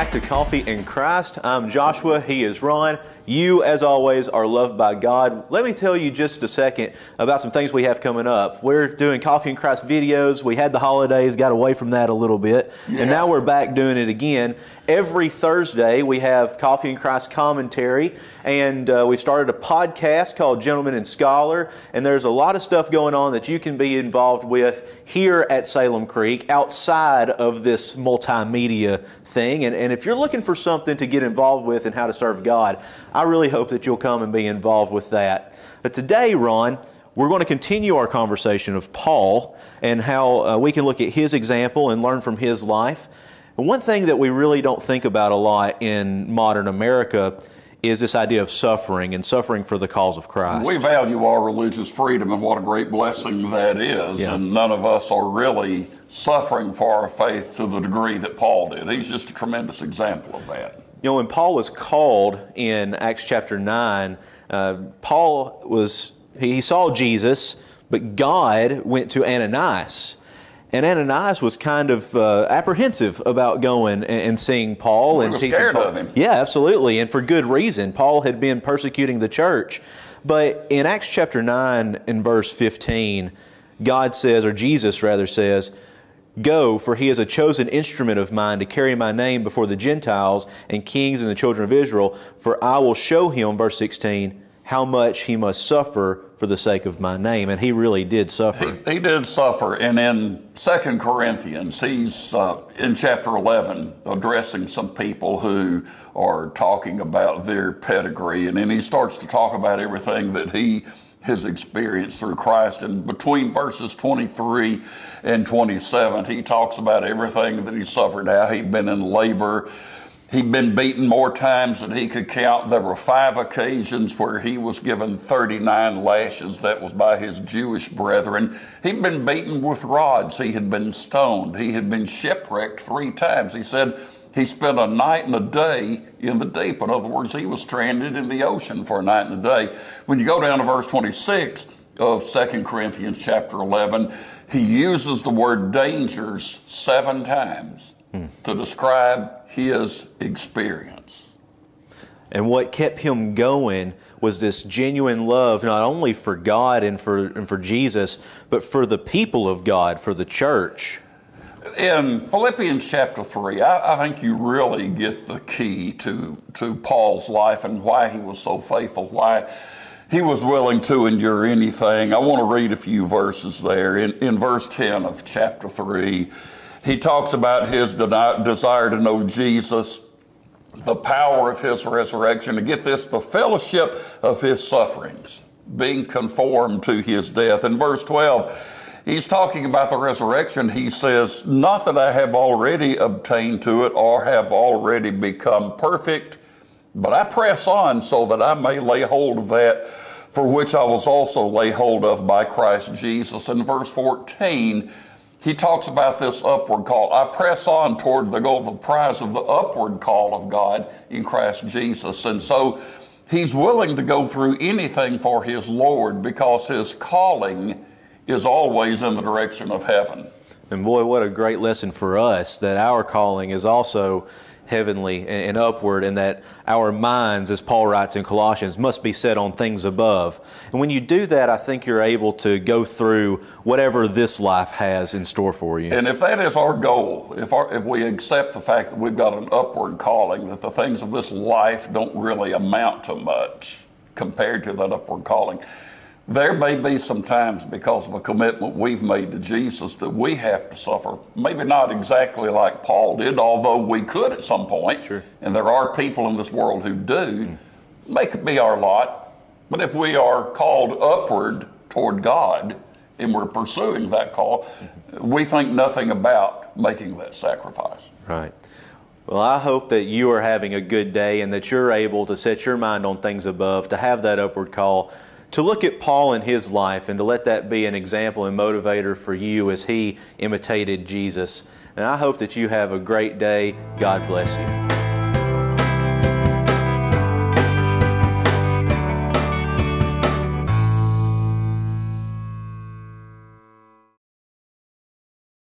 back to Coffee and Christ. I'm Joshua, he is Ron. You, as always, are loved by God. Let me tell you just a second about some things we have coming up. We're doing Coffee and Christ videos. We had the holidays, got away from that a little bit, and now we're back doing it again. Every Thursday, we have Coffee and Christ commentary, and we've started a podcast called Gentleman and Scholar, and there's a lot of stuff going on that you can be involved with here at Salem Creek outside of this multimedia thing. And if you're looking for something to get involved with and how to serve God, I really hope that you'll come and be involved with that. But today, Ron, we're going to continue our conversation of Paul and how we can look at his example and learn from his life. And one thing that we really don't think about a lot in modern America is this idea of suffering and suffering for the cause of Christ. We value our religious freedom, and what a great blessing that is. Yeah. And none of us are really suffering for our faith to the degree that Paul did. He's just a tremendous example of that. You know, when Paul was called in Acts chapter 9, Paul was, he saw Jesus, but God went to Ananias. And Ananias was kind of apprehensive about going and seeing Paul. He was scared of him. Yeah, absolutely, and for good reason. Paul had been persecuting the church. But in Acts chapter 9 and verse 15, God says, or Jesus rather says, "Go, for he is a chosen instrument of mine to carry my name before the Gentiles and kings and the children of Israel, for I will show him," verse 16, "how much he must suffer for the sake of my name." And he really did suffer. He did suffer. And in 2 Corinthians, he's in chapter 11 addressing some people who are talking about their pedigree. And then he starts to talk about everything that he his experience through Christ. And between verses 23 and 27, he talks about everything that he suffered, how he'd been in labor. He'd been beaten more times than he could count. There were 5 occasions where he was given 39 lashes. That was by his Jewish brethren. He'd been beaten with rods. He had been stoned. He had been shipwrecked 3 times. He said he spent a night and a day in the deep. In other words, he was stranded in the ocean for a night and a day. When you go down to verse 26 of 2 Corinthians chapter 11, he uses the word dangers 7 times to describe his experience. And what kept him going was this genuine love, not only for God and for Jesus, but for the people of God, for the church. In Philippians chapter 3, I think you really get the key to Paul's life and why he was so faithful, why he was willing to endure anything. I want to read a few verses there. In verse 10 of chapter 3, he talks about his desire to know Jesus, the power of his resurrection, and get this, the fellowship of his sufferings, being conformed to his death. In verse 12, he's talking about the resurrection. He says, "Not that I have already obtained to it or have already become perfect, but I press on so that I may lay hold of that for which I was also laid hold of by Christ Jesus." In verse 14, he talks about this upward call. "I press on toward the goal, the prize of the upward call of God in Christ Jesus." And so he's willing to go through anything for his Lord because his calling is always in the direction of heaven. And boy, what a great lesson for us, that our calling is also heavenly and upward, and that our minds, as Paul writes in Colossians, must be set on things above. And when you do that, I think you're able to go through whatever this life has in store for you. And if that is our goal, if we accept the fact that we've got an upward calling, that the things of this life don't really amount to much compared to that upward calling, there may be some times, because of a commitment we've made to Jesus, that we have to suffer. Maybe not exactly like Paul did, although we could at some point. Sure. And there are people in this world who do. May could be our lot. But if we are called upward toward God and we're pursuing that call, we think nothing about making that sacrifice. Right. Well, I hope that you are having a good day and that you're able to set your mind on things above, to have that upward call, to look at Paul and his life and to let that be an example and motivator for you as he imitated Jesus. And I hope that you have a great day. God bless you.